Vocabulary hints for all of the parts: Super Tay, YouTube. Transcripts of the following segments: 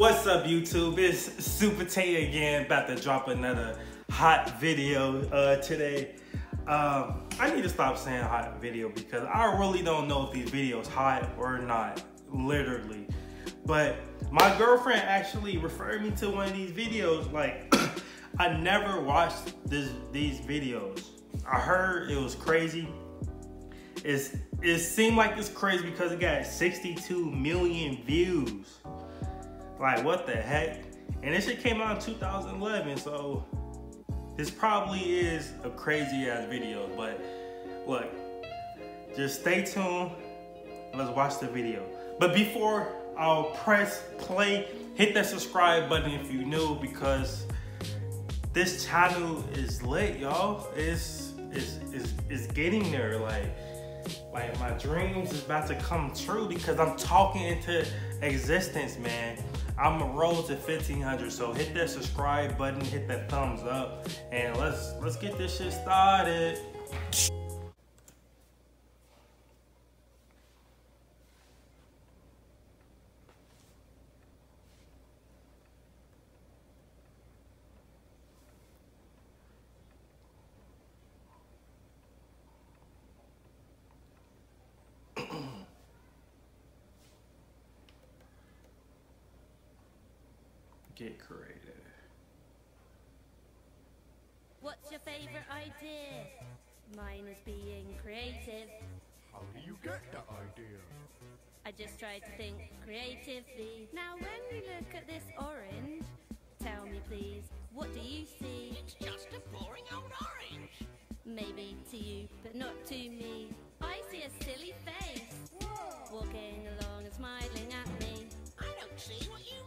What's up, YouTube? It's Super Tay again, about to drop another hot video today. I need to stop saying hot video because I really don't know if these videos hot or not, literally. But my girlfriend actually referred me to one of these videos. Like, I never watched these videos. I heard it was crazy. It seemed like it's crazy because it got 62 million views. Like, what the heck? And this shit came out in 2011, so this probably is a crazy ass video. But look, just stay tuned. Let's watch the video. But before I'll press play, hit that subscribe button if you're new, because this channel is lit, y'all. It's getting there. Like my dreams is about to come true because I'm talking into existence, man. I'm a road to 1,500, so hit that subscribe button, hit that thumbs up, and let's get this shit started. Get creative. What's your favorite idea? Mine is being creative. How do you get the idea? I just try to think creatively. Now when you look at this orange, tell me please, what do you see? It's just a boring old orange. Maybe to you, but not to me. I see a silly face. Whoa. Walking along and smiling at me. I don't see what you mean.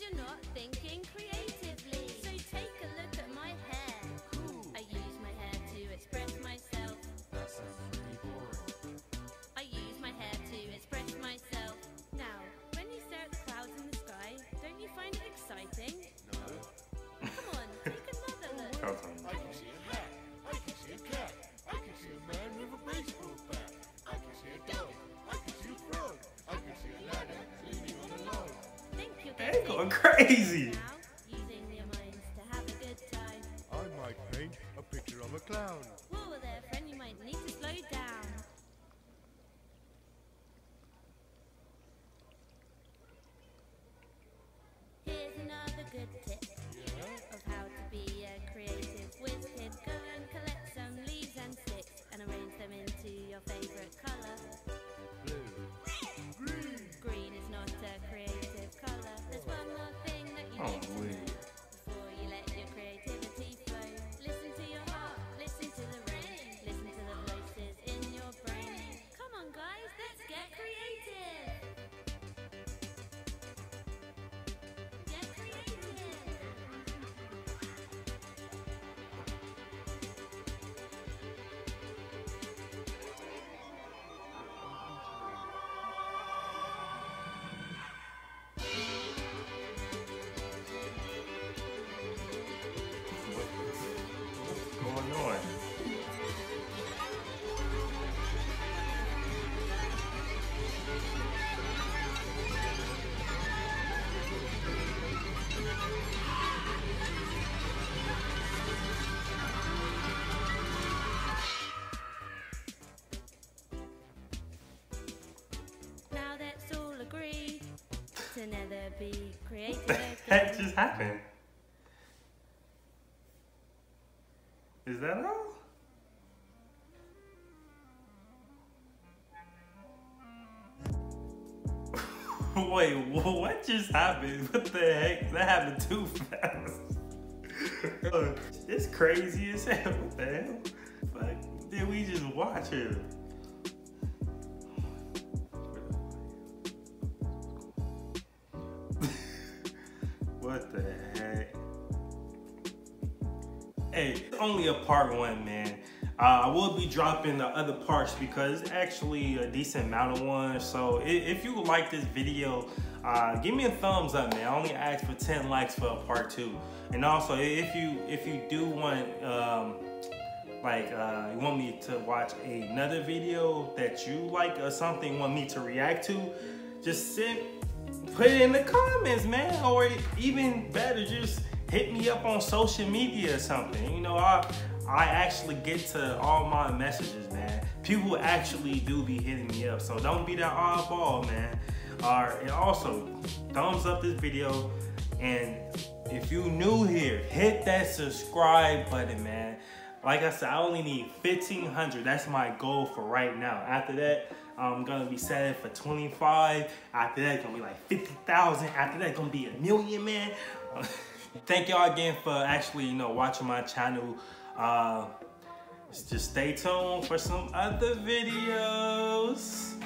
You're not thinking creatively, so take a look at my hair. Cool. I use my hair to express myself. That sounds pretty boring. I use my hair to express myself. Now, when you stare at the clouds in the sky, don't you find it exciting? No. Come on, take another look. I can see a hat. I can see a cat. I can see a man with a baseball bat. I can see a dog. I can see a frog. I can see a ladder leaning on a log. They're going crazy. Now, using your minds to have a good time. I might paint a picture of a clown. Whoa there, friend, you might need to slow down. Here's another good tip of how to be a creative wizard. Go and collect some leaves and sticks and arrange them into your favorite color. Blue. Green. Green is not a creative. There's one more thing that you need to know before you let your creativity flow. Listen to your heart, listen to the rain, listen to the voices in your brain. Come on guys, let's get creative. Get creative. To never be creative. What the heck just happened? Is that all? Wait, what just happened? What the heck? That happened too fast. It's crazy as hell. What the hell? Fuck, did we just watch it? What the heck? Hey, it's only a part one, man. I will be dropping the other parts because it's actually a decent amount of ones. So if you like this video, give me a thumbs up, man. I only asked for 10 likes for a part two. And also, if you do want you want me to watch another video that you like or something, want me to react to, just put it in the comments, man. Or even better, just hit me up on social media or something. You know, I actually get to all my messages, man. People actually do be hitting me up. So don't be that oddball, man. And also, thumbs up this video. And if you new here, hit that subscribe button, man. Like I said, I only need 1,500. That's my goal for right now. After that, I'm gonna be setting for 25. After that, gonna be like 50,000. After that, gonna be 1,000,000, man. Thank y'all again for actually, you know, watching my channel. Just stay tuned for some other videos.